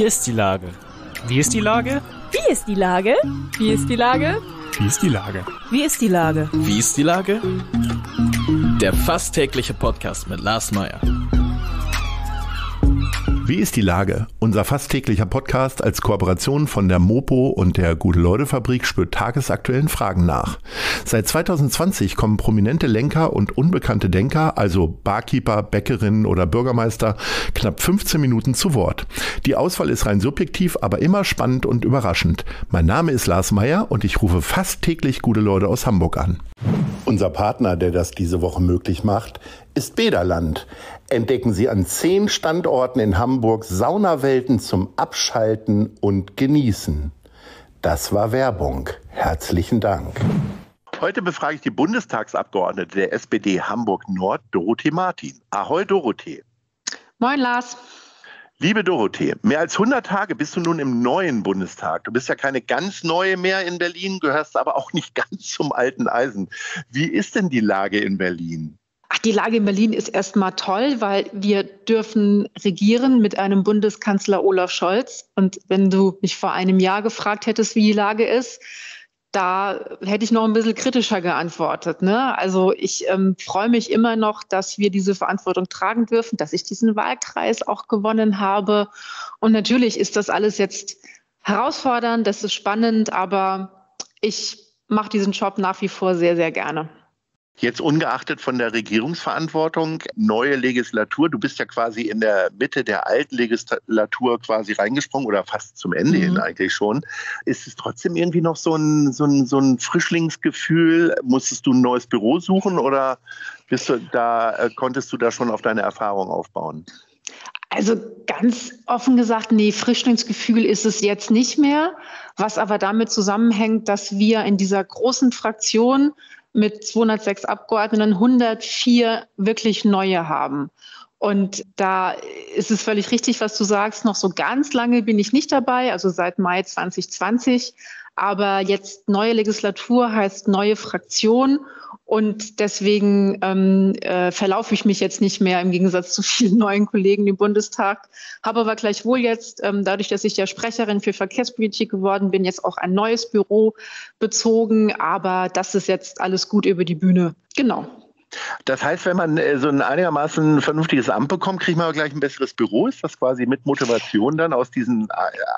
Wie ist die Lage? Wie ist die Lage? Wie ist die Lage? Wie ist die Lage? Wie ist die Lage? Wie ist die Lage? Wie ist die Lage? Der fast tägliche Podcast mit Lars Meyer. Wie ist die Lage? Unser fast täglicher Podcast als Kooperation von der Mopo und der Gute-Leute-Fabrik spürt tagesaktuellen Fragen nach. Seit 2020 kommen prominente Lenker und unbekannte Denker, also Barkeeper, Bäckerinnen oder Bürgermeister, knapp 15 Minuten zu Wort. Die Auswahl ist rein subjektiv, aber immer spannend und überraschend. Mein Name ist Lars Meyer und ich rufe fast täglich gute Leute aus Hamburg an. Unser Partner, der das diese Woche möglich macht, ist Bäderland. Entdecken Sie an 10 Standorten in Hamburg Saunawelten zum Abschalten und Genießen. Das war Werbung. Herzlichen Dank. Heute befrage ich die Bundestagsabgeordnete der SPD Hamburg-Nord, Dorothee Martin. Ahoi, Dorothee. Moin, Lars. Liebe Dorothee, mehr als 100 Tage bist du nun im neuen Bundestag. Du bist ja keine ganz neue mehr in Berlin, gehörst aber auch nicht ganz zum alten Eisen. Wie ist denn die Lage in Berlin? Ach, die Lage in Berlin ist erstmal toll, weil wir dürfen regieren mit einem Bundeskanzler Olaf Scholz. Und wenn du mich vor einem Jahr gefragt hättest, wie die Lage ist, da hätte ich noch ein bisschen kritischer geantwortet, ne? Also ich freue mich immer noch, dass wir diese Verantwortung tragen dürfen, dass ich diesen Wahlkreis auch gewonnen habe. Und natürlich ist das alles jetzt herausfordernd, das ist spannend, aber ich mache diesen Job nach wie vor sehr, sehr gerne. Jetzt ungeachtet von der Regierungsverantwortung, neue Legislatur. Du bist ja quasi in der Mitte der alten Legislatur quasi reingesprungen oder fast zum Ende hin eigentlich schon. Ist es trotzdem irgendwie noch so ein Frischlingsgefühl? Musstest du ein neues Büro suchen oder konntest du da schon auf deine Erfahrung aufbauen? Also ganz offen gesagt, nee, Frischlingsgefühl ist es jetzt nicht mehr. Was aber damit zusammenhängt, dass wir in dieser großen Fraktion mit 206 Abgeordneten 104 wirklich neue haben. Und da ist es völlig richtig, was du sagst. Noch so ganz lange bin ich nicht dabei, also seit Mai 2020. Aber jetzt neue Legislatur heißt neue Fraktion. Und deswegen verlaufe ich mich jetzt nicht mehr im Gegensatz zu vielen neuen Kollegen im Bundestag. Habe aber gleichwohl jetzt, dadurch, dass ich ja Sprecherin für Verkehrspolitik geworden bin, jetzt auch ein neues Büro bezogen. Aber das ist jetzt alles gut über die Bühne. Genau. Das heißt, wenn man so ein einigermaßen vernünftiges Amt bekommt, kriegt man aber gleich ein besseres Büro. Ist das quasi mit Motivation dann aus diesen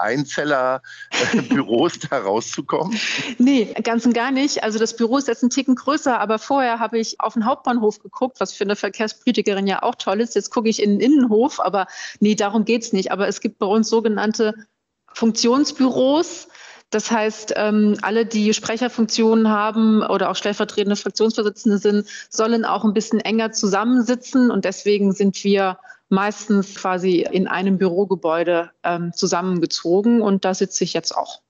Einzeller-Büros da rauszukommen? Nee, ganz und gar nicht. Also das Büro ist jetzt einen Ticken größer, aber vorher habe ich auf den Hauptbahnhof geguckt, was für eine Verkehrspolitikerin ja auch toll ist. Jetzt gucke ich in den Innenhof, aber nee, darum geht es nicht. Aber es gibt bei uns sogenannte Funktionsbüros. Das heißt, alle, die Sprecherfunktionen haben oder auch stellvertretende Fraktionsvorsitzende sind, sollen auch ein bisschen enger zusammensitzen. Und deswegen sind wir meistens quasi in einem Bürogebäude zusammengezogen. Und da sitze ich jetzt auch.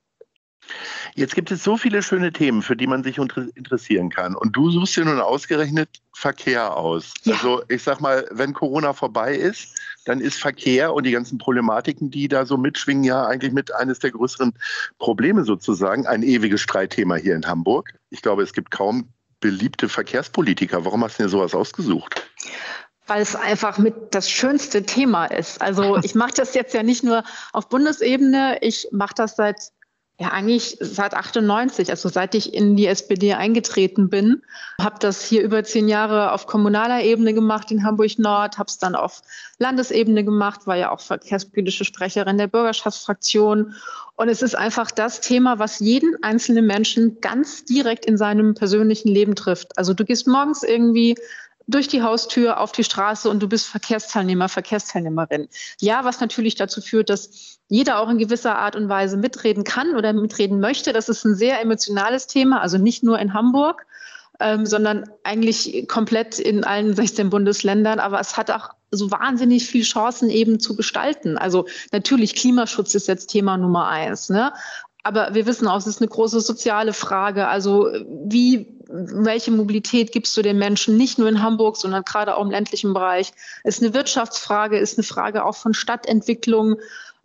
Jetzt gibt es so viele schöne Themen, für die man sich interessieren kann. Und du suchst dir nun ausgerechnet Verkehr aus. Ja. Also ich sag mal, wenn Corona vorbei ist, dann ist Verkehr und die ganzen Problematiken, die da so mitschwingen, ja eigentlich mit eines der größeren Probleme sozusagen. Ein ewiges Streitthema hier in Hamburg. Ich glaube, es gibt kaum beliebte Verkehrspolitiker. Warum hast du dir sowas ausgesucht? Weil es einfach mit das schönste Thema ist. Also ich mache das jetzt ja nicht nur auf Bundesebene. Ich mache das eigentlich seit 98, also seit ich in die SPD eingetreten bin, habe das hier über 10 Jahre auf kommunaler Ebene gemacht in Hamburg-Nord, habe es dann auf Landesebene gemacht, war ja auch verkehrspolitische Sprecherin der Bürgerschaftsfraktion. Und es ist einfach das Thema, was jeden einzelnen Menschen ganz direkt in seinem persönlichen Leben trifft. Also du gehst morgens irgendwie durch die Haustür auf die Straße und du bist Verkehrsteilnehmer, Verkehrsteilnehmerin. Ja, was natürlich dazu führt, dass jeder auch in gewisser Art und Weise mitreden kann oder mitreden möchte. Das ist ein sehr emotionales Thema, also nicht nur in Hamburg, sondern eigentlich komplett in allen 16 Bundesländern. Aber es hat auch so wahnsinnig viele Chancen eben zu gestalten. Also natürlich, Klimaschutz ist jetzt Thema Nummer 1, ne? Aber wir wissen auch, es ist eine große soziale Frage. Also welche Mobilität gibst du den Menschen, nicht nur in Hamburg, sondern gerade auch im ländlichen Bereich? Ist eine Wirtschaftsfrage, ist eine Frage auch von Stadtentwicklung.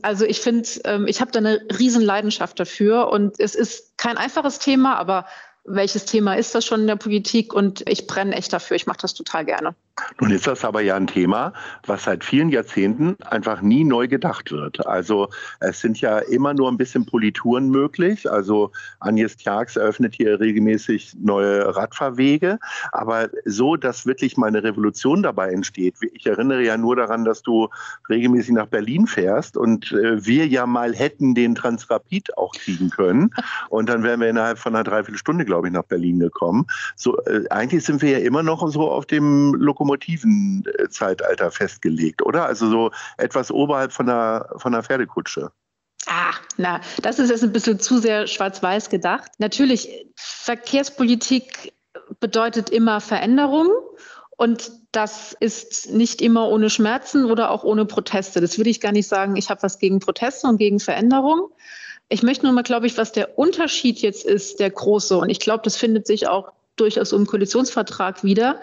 Also ich finde, ich habe da eine riesen Leidenschaft dafür. Und es ist kein einfaches Thema, aber welches Thema ist das schon in der Politik? Und ich brenne echt dafür. Ich mache das total gerne. Nun ist das aber ja ein Thema, was seit vielen Jahrzehnten einfach nie neu gedacht wird. Also es sind ja immer nur ein bisschen Polituren möglich. Also Anja Stjarks eröffnet hier regelmäßig neue Radfahrwege. Aber so, dass wirklich mal eine Revolution dabei entsteht. Ich erinnere ja nur daran, dass du regelmäßig nach Berlin fährst und wir ja mal hätten den Transrapid auch kriegen können. Und dann wären wir innerhalb von einer Dreiviertelstunde, glaube ich, nach Berlin gekommen. So, eigentlich sind wir ja immer noch so auf dem Lokomotivenzeitalter festgelegt, oder? Also so etwas oberhalb von der Pferdekutsche. Na, das ist jetzt ein bisschen zu sehr schwarz-weiß gedacht. Natürlich, Verkehrspolitik bedeutet immer Veränderung und das ist nicht immer ohne Schmerzen oder auch ohne Proteste. Das würde ich gar nicht sagen, ich habe was gegen Proteste und gegen Veränderung. Ich möchte nur mal, glaube ich, was der Unterschied jetzt ist, der große, und ich glaube, das findet sich auch durchaus im Koalitionsvertrag wieder,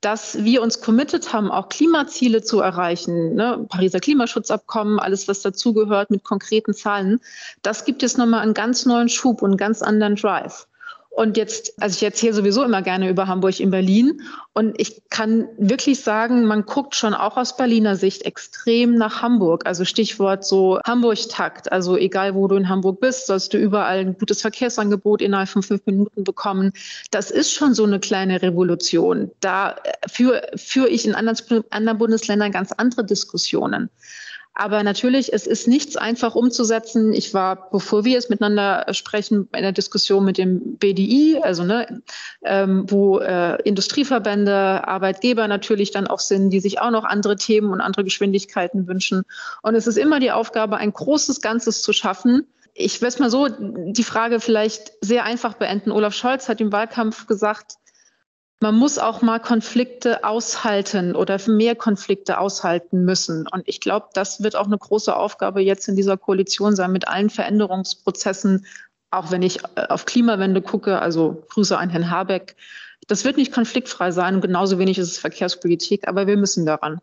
dass wir uns committed haben, auch Klimaziele zu erreichen, ne? Pariser Klimaschutzabkommen, alles, was dazugehört mit konkreten Zahlen. Das gibt jetzt nochmal einen ganz neuen Schub und einen ganz anderen Drive. Und jetzt, also ich erzähle sowieso immer gerne über Hamburg in Berlin und ich kann wirklich sagen, man guckt schon auch aus Berliner Sicht extrem nach Hamburg. Also Stichwort so Hamburg-Takt, also egal wo du in Hamburg bist, sollst du überall ein gutes Verkehrsangebot innerhalb von 5 Minuten bekommen. Das ist schon so eine kleine Revolution. Da führe ich in anderen Bundesländern ganz andere Diskussionen. Aber natürlich, es ist nichts einfach umzusetzen. Ich war, bevor wir jetzt miteinander sprechen, in der Diskussion mit dem BDI, also wo Industrieverbände, Arbeitgeber natürlich dann auch sind, die sich auch noch andere Themen und andere Geschwindigkeiten wünschen. Und es ist immer die Aufgabe, ein großes Ganzes zu schaffen. Ich will es mal so die Frage vielleicht sehr einfach beenden. Olaf Scholz hat im Wahlkampf gesagt, man muss auch mal Konflikte aushalten oder mehr Konflikte aushalten müssen. Und ich glaube, das wird auch eine große Aufgabe jetzt in dieser Koalition sein mit allen Veränderungsprozessen, auch wenn ich auf Klimawende gucke, also Grüße an Herrn Habeck. Das wird nicht konfliktfrei sein, genauso wenig ist es Verkehrspolitik, aber wir müssen daran.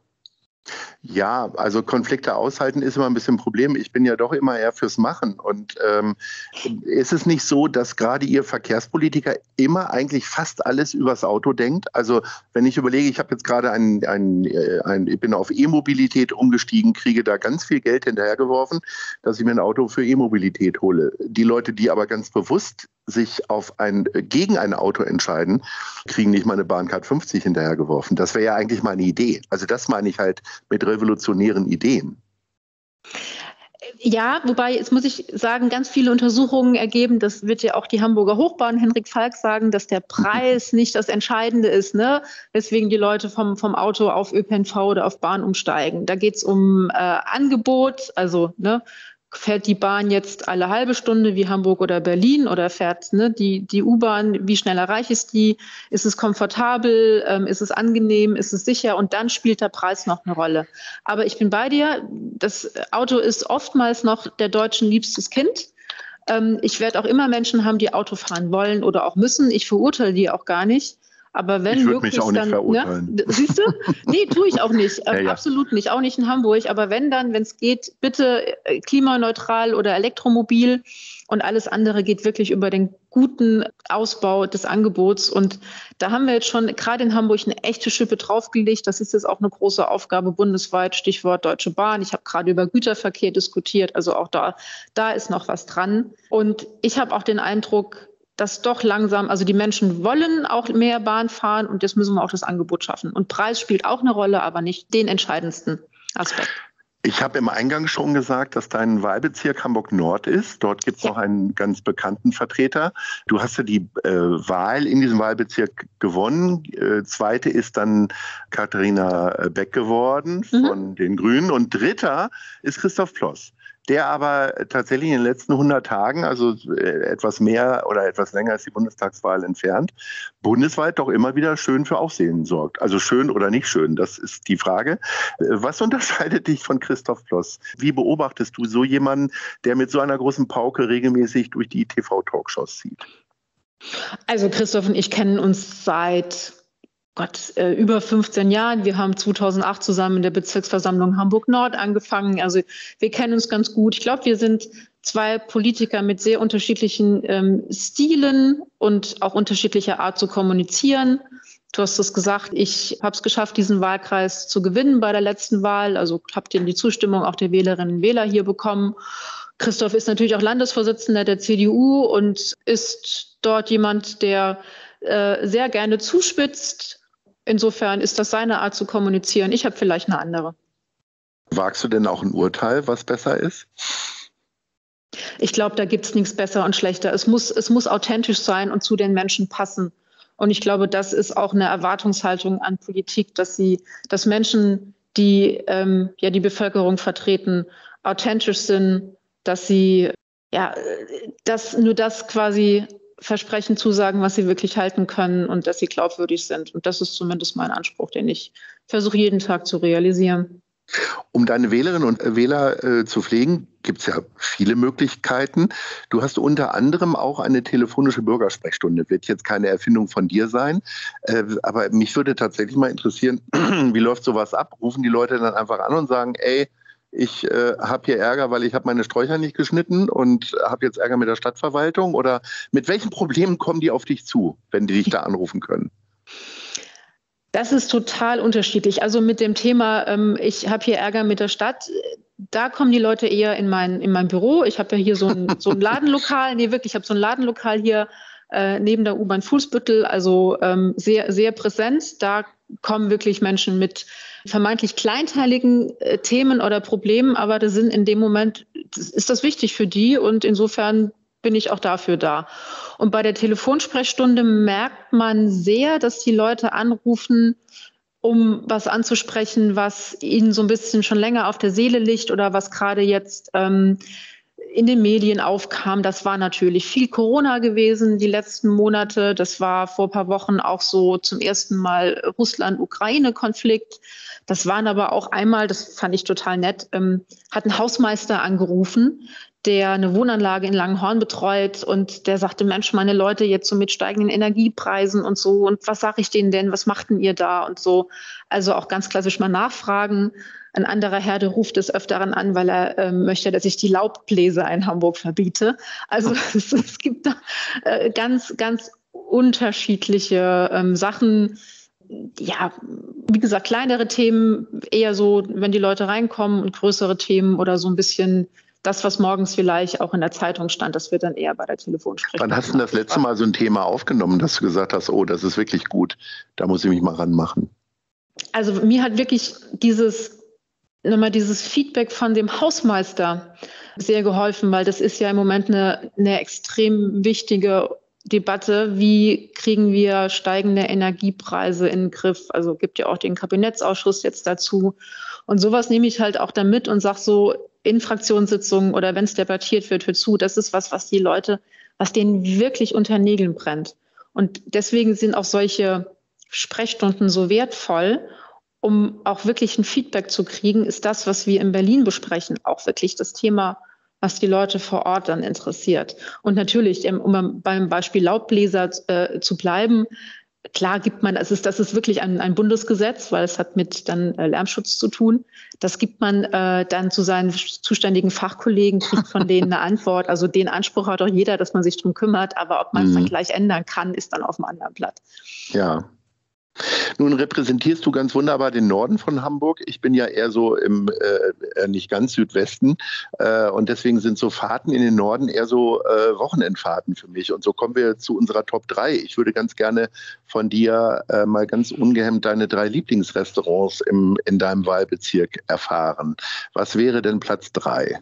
Ja, also Konflikte aushalten ist immer ein bisschen ein Problem. Ich bin ja doch immer eher fürs Machen. Und ist es nicht so, dass gerade ihr Verkehrspolitiker immer eigentlich fast alles übers Auto denkt? Also wenn ich überlege, ich habe jetzt gerade ich bin auf E-Mobilität umgestiegen, kriege da ganz viel Geld hinterhergeworfen, dass ich mir ein Auto für E-Mobilität hole. Die Leute, die aber ganz bewusst sich gegen ein Auto entscheiden, kriegen nicht mal eine Bahncard 50 hinterhergeworfen. Das wäre ja eigentlich mal eine Idee. Also das meine ich halt mit revolutionären Ideen. Ja, wobei, jetzt muss ich sagen, ganz viele Untersuchungen ergeben, das wird ja auch die Hamburger Hochbahn, Henrik Falk, sagen, dass der Preis nicht das Entscheidende ist, ne? Weswegen die Leute vom Auto auf ÖPNV oder auf Bahn umsteigen. Da geht es um Angebot, also fährt die Bahn jetzt alle halbe Stunde wie Hamburg oder Berlin oder fährt die U-Bahn, wie schnell erreiche ich die? Ist es komfortabel? Ist es angenehm? Ist es sicher? Und dann spielt der Preis noch eine Rolle. Aber ich bin bei dir, das Auto ist oftmals noch der Deutschen liebstes Kind. Ich werde auch immer Menschen haben, die Auto fahren wollen oder auch müssen. Ich verurteile die auch gar nicht. Aber wenn ich würde mich auch nicht verurteilen. Siehst du? Nee, tue ich auch nicht. Ja. Absolut nicht. Auch nicht in Hamburg. Aber wenn es geht, bitte klimaneutral oder elektromobil. Und alles andere geht wirklich über den guten Ausbau des Angebots. Und da haben wir jetzt schon gerade in Hamburg eine echte Schippe draufgelegt. Das ist jetzt auch eine große Aufgabe bundesweit, Stichwort Deutsche Bahn. Ich habe gerade über Güterverkehr diskutiert. Also auch da ist noch was dran. Und ich habe auch den Eindruck, dass doch langsam, also die Menschen wollen auch mehr Bahn fahren und jetzt müssen wir auch das Angebot schaffen. Und Preis spielt auch eine Rolle, aber nicht den entscheidendsten Aspekt. Ich habe im Eingang schon gesagt, dass dein Wahlbezirk Hamburg-Nord ist. Dort gibt es noch einen ganz bekannten Vertreter. Du hast ja die Wahl in diesem Wahlbezirk gewonnen. Zweite ist dann Katharina Beck geworden von den Grünen. Und dritter ist Christoph Ploss, der aber tatsächlich in den letzten 100 Tagen, also etwas mehr oder etwas länger als die Bundestagswahl entfernt, bundesweit doch immer wieder schön für Aufsehen sorgt. Also schön oder nicht schön, das ist die Frage. Was unterscheidet dich von Christoph Ploss? Wie beobachtest du so jemanden, der mit so einer großen Pauke regelmäßig durch die TV-Talkshows zieht? Also Christoph und ich kennen uns seit über 15 Jahren. Wir haben 2008 zusammen in der Bezirksversammlung Hamburg-Nord angefangen. Also wir kennen uns ganz gut. Ich glaube, wir sind zwei Politiker mit sehr unterschiedlichen Stilen und auch unterschiedlicher Art zu kommunizieren. Du hast es gesagt, ich habe es geschafft, diesen Wahlkreis zu gewinnen bei der letzten Wahl. Also habt ihr die Zustimmung auch der Wählerinnen und Wähler hier bekommen. Christoph ist natürlich auch Landesvorsitzender der CDU und ist dort jemand, der sehr gerne zuspitzt. Insofern ist das seine Art zu kommunizieren. Ich habe vielleicht eine andere. Wagst du denn auch ein Urteil, was besser ist? Ich glaube, da gibt es nichts besser und schlechter. Es muss authentisch sein und zu den Menschen passen. Und ich glaube, das ist auch eine Erwartungshaltung an Politik, dass Menschen, die die Bevölkerung vertreten, authentisch sind, dass sie nur das quasi Versprechen zusagen, was sie wirklich halten können und dass sie glaubwürdig sind. Und das ist zumindest mein Anspruch, den ich versuche, jeden Tag zu realisieren. Um deine Wählerinnen und Wähler zu pflegen, gibt es ja viele Möglichkeiten. Du hast unter anderem auch eine telefonische Bürgersprechstunde. Wird jetzt keine Erfindung von dir sein. Aber mich würde tatsächlich mal interessieren, wie läuft sowas ab? Rufen die Leute dann einfach an und sagen, ey, ich habe hier Ärger, weil ich habe meine Sträucher nicht geschnitten und habe jetzt Ärger mit der Stadtverwaltung? Oder mit welchen Problemen kommen die auf dich zu, wenn die dich da anrufen können? Das ist total unterschiedlich. Also mit dem Thema, ich habe hier Ärger mit der Stadt, da kommen die Leute eher in mein Büro. Ich habe ja hier so ein Ladenlokal. Nee, wirklich, ich habe so ein Ladenlokal hier neben der U-Bahn Fuhlsbüttel. Also sehr, sehr präsent. Da kommen wirklich Menschen mit vermeintlich kleinteiligen Themen oder Problemen. Aber das sind in dem Moment, ist das wichtig für die. Und insofern bin ich auch dafür da. Und bei der Telefonsprechstunde merkt man sehr, dass die Leute anrufen, um was anzusprechen, was ihnen so ein bisschen schon länger auf der Seele liegt oder was gerade jetzt in den Medien aufkam. Das war natürlich viel Corona gewesen die letzten Monate. Das war vor ein paar Wochen auch so zum ersten Mal Russland-Ukraine-Konflikt. Das waren aber auch einmal, das fand ich total nett, hat ein Hausmeister angerufen, der eine Wohnanlage in Langenhorn betreut und der sagte, Mensch, meine Leute jetzt so mit steigenden Energiepreisen und so und was sage ich denen denn, was macht denn ihr da und so. Also auch ganz klassisch mal nachfragen. Ein anderer Herr, der ruft es öfteren an, weil er möchte, dass ich die Laubbläser in Hamburg verbiete. Also es gibt da ganz, ganz unterschiedliche Sachen. Ja, wie gesagt, kleinere Themen eher so, wenn die Leute reinkommen und größere Themen oder so ein bisschen das, was morgens vielleicht auch in der Zeitung stand, das wird dann eher bei der Telefonsprechstunde. Wann hast du das letzte Mal so ein Thema aufgenommen, dass du gesagt hast, oh, das ist wirklich gut, da muss ich mich mal ranmachen? Also mir hat wirklich dieses Feedback von dem Hausmeister sehr geholfen, weil das ist ja im Moment eine extrem wichtige Debatte, wie kriegen wir steigende Energiepreise in den Griff? Also gibt ja auch den Kabinettsausschuss jetzt dazu. Und sowas nehme ich halt auch da mit und sage so, in Fraktionssitzungen oder wenn es debattiert wird, hör zu, das ist was die Leute, was denen wirklich unter Nägeln brennt. Und deswegen sind auch solche Sprechstunden so wertvoll, um auch wirklich ein Feedback zu kriegen, ist das, was wir in Berlin besprechen, auch wirklich das Thema, was die Leute vor Ort dann interessiert. Und natürlich, um beim Beispiel Laubbläser zu bleiben, klar gibt man, das ist wirklich ein Bundesgesetz, weil es hat mit dann Lärmschutz zu tun. Das gibt man dann zu seinen zuständigen Fachkollegen, kriegt von denen eine Antwort. Also den Anspruch hat auch jeder, dass man sich drum kümmert. Aber ob man es dann gleich ändern kann, ist dann auf dem anderen Blatt. Ja. Nun repräsentierst du ganz wunderbar den Norden von Hamburg. Ich bin ja eher so im nicht ganz Südwesten und deswegen sind so Fahrten in den Norden eher so Wochenendfahrten für mich. Und so kommen wir zu unserer Top 3. Ich würde ganz gerne von dir mal ganz ungehemmt deine 3 Lieblingsrestaurants in deinem Wahlbezirk erfahren. Was wäre denn Platz 3?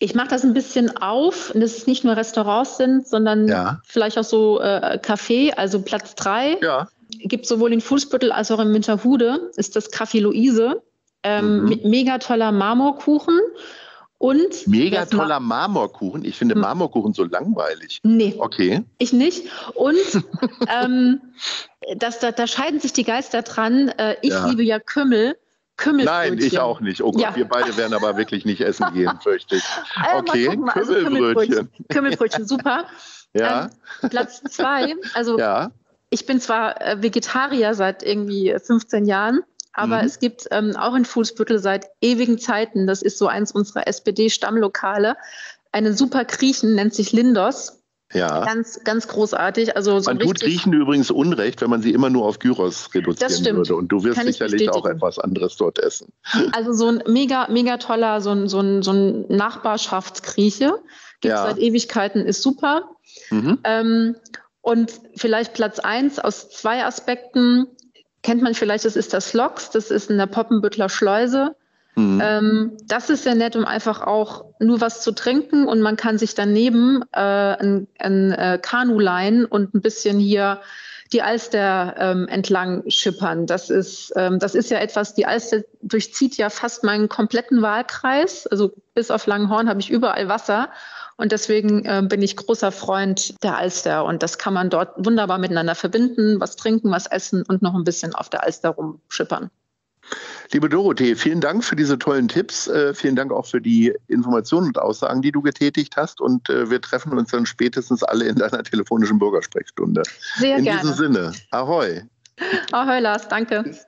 Ich mache das ein bisschen auf, dass es nicht nur Restaurants sind, sondern vielleicht auch so Café, also Platz 3. Ja. Gibt sowohl in Fuhlsbüttel als auch in Winterhude, ist das Café Luise mit mega toller Marmorkuchen. Und mega toller Marmorkuchen? Ich finde Marmorkuchen so langweilig. Nee, okay. Ich nicht. Und da scheiden sich die Geister dran. Ich liebe ja Kümmel. Nein, ich auch nicht. Oh Gott, wir beide werden aber wirklich nicht essen gehen, fürchte ich. Okay, Kümmelbrötchen. Kümmelbrötchen, super. Ja. Platz 2, also ich bin zwar Vegetarier seit irgendwie 15 Jahren, aber es gibt auch in Fuhlsbüttel seit ewigen Zeiten, das ist so eins unserer SPD-Stammlokale, einen super Griechen, nennt sich Lindos. Ja. Ganz, ganz großartig. Also so man tut Griechen übrigens Unrecht, wenn man sie immer nur auf Gyros reduzieren würde. Und du wirst sicherlich auch etwas anderes dort essen. Also so ein mega toller, so ein Nachbarschaftsgrieche. Gibt es seit Ewigkeiten, ist super. Mhm. Und vielleicht Platz 1 aus 2 Aspekten. Kennt man vielleicht, das ist das Lox, das ist in der Poppenbüttler Schleuse. Mhm. Das ist sehr nett, um einfach auch nur was zu trinken, und man kann sich daneben ein Kanu leihen und ein bisschen hier die Alster entlang schippern. Das ist ja etwas, die Alster durchzieht ja fast meinen kompletten Wahlkreis. Also bis auf Langenhorn habe ich überall Wasser. Und deswegen bin ich großer Freund der Alster. Und das kann man dort wunderbar miteinander verbinden, was trinken, was essen und noch ein bisschen auf der Alster rumschippern. Liebe Dorothee, vielen Dank für diese tollen Tipps. Vielen Dank auch für die Informationen und Aussagen, die du getätigt hast. Und wir treffen uns dann spätestens alle in deiner telefonischen Bürgersprechstunde. Sehr gerne. In diesem Sinne, ahoi. Ahoi, Lars, danke. Tschüss.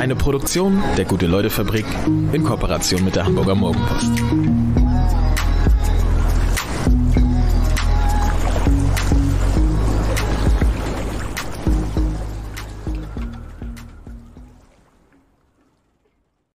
Eine Produktion der Gute-Leute-Fabrik in Kooperation mit der Hamburger Morgenpost.